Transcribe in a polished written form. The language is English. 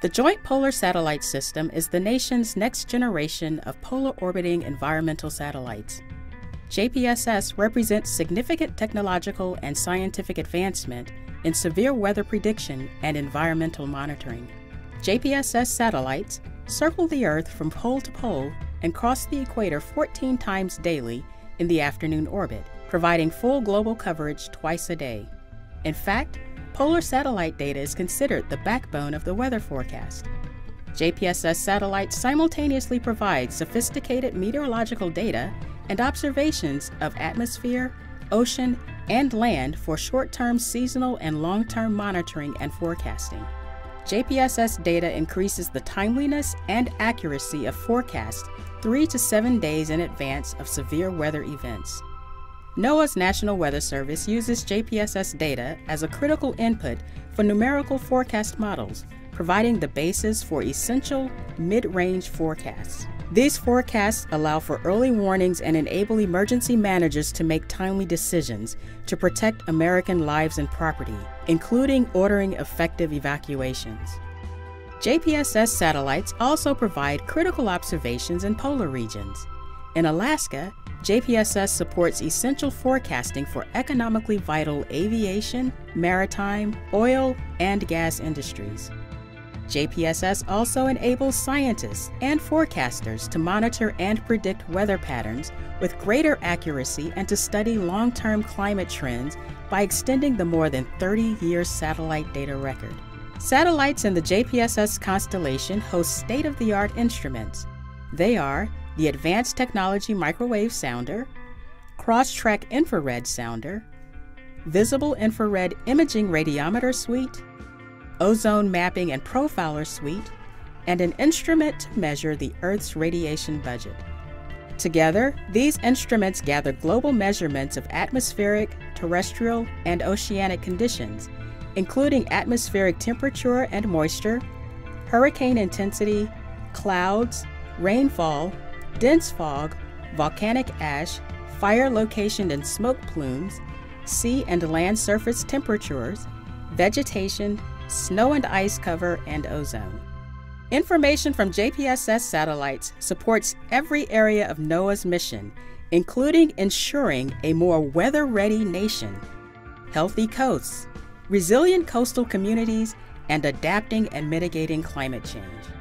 The Joint Polar Satellite System is the nation's next generation of polar orbiting environmental satellites. JPSS represents significant technological and scientific advancement in severe weather prediction and environmental monitoring. JPSS satellites circle the Earth from pole to pole and cross the equator 14 times daily in the afternoon orbit, providing full global coverage twice a day. In fact, polar satellite data is considered the backbone of the weather forecast. JPSS satellites simultaneously provide sophisticated meteorological data and observations of atmosphere, ocean, and land for short-term, seasonal, and long-term monitoring and forecasting. JPSS data increases the timeliness and accuracy of forecasts 3 to 7 days in advance of severe weather events. NOAA's National Weather Service uses JPSS data as a critical input for numerical forecast models, providing the basis for essential mid-range forecasts. These forecasts allow for early warnings and enable emergency managers to make timely decisions to protect American lives and property, including ordering effective evacuations. JPSS satellites also provide critical observations in polar regions. In Alaska, JPSS supports essential forecasting for economically vital aviation, maritime, oil, and gas industries. JPSS also enables scientists and forecasters to monitor and predict weather patterns with greater accuracy and to study long-term climate trends by extending the more than 30-year satellite data record. Satellites in the JPSS constellation host state-of-the-art instruments. They are the Advanced Technology Microwave Sounder, Cross-Track Infrared Sounder, Visible Infrared Imaging Radiometer Suite, Ozone Mapping and Profiler Suite, and an instrument to measure the Earth's radiation budget. Together, these instruments gather global measurements of atmospheric, terrestrial, and oceanic conditions, including atmospheric temperature and moisture, hurricane intensity, clouds, rainfall, dense fog, volcanic ash, fire location and smoke plumes, sea and land surface temperatures, vegetation, snow and ice cover, and ozone. Information from JPSS satellites supports every area of NOAA's mission, including ensuring a more weather-ready nation, healthy coasts, resilient coastal communities, and adapting and mitigating climate change.